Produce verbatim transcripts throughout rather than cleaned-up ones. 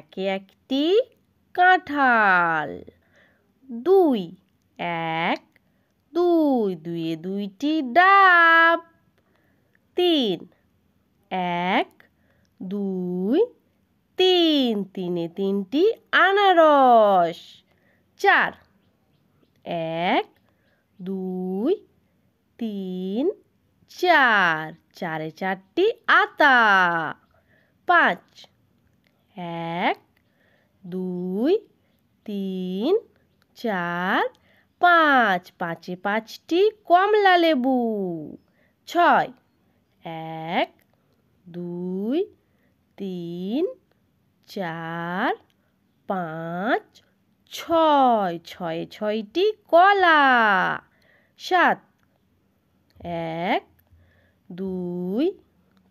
একে একটি কাঁঠাল। দুই এক দুই দুয়ে দুইটি ডাব। তিন এক দুই তিন তিনে তিনটি আনারস। চার এক দুই তিন চার চারে চারটি আতা। পাঁচ এক দুই তিন চার পাঁচ পাঁচে পাঁচটি কমলা লেবু। ছয় এক দুই তিন চার পাঁচ ছয় ছয় ছয়টি কলা। সাত এক দুই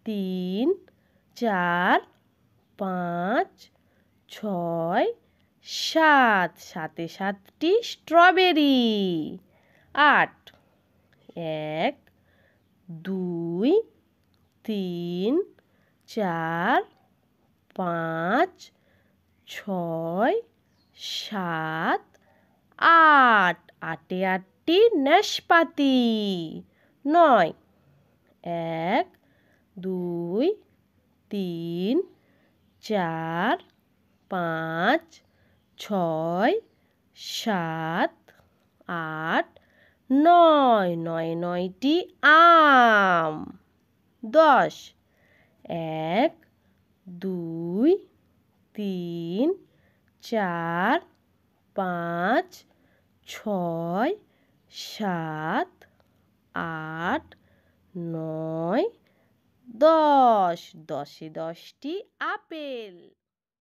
তিন চার পাঁচ ছয় সাত সাতে সাতটি স্ট্রবেরি। আট এক দুই তিন চার পাঁচ ছয় সাত আট আটে আটটি নাশপাতি। নয় এক দুই তিন চার পাঁচ ছয় সাত আট নয় নয় নয়টি আম। দশ এক দুই তিন চার পাঁচ ছয় সাত আট নয় দশ দশে দশটি আপেল।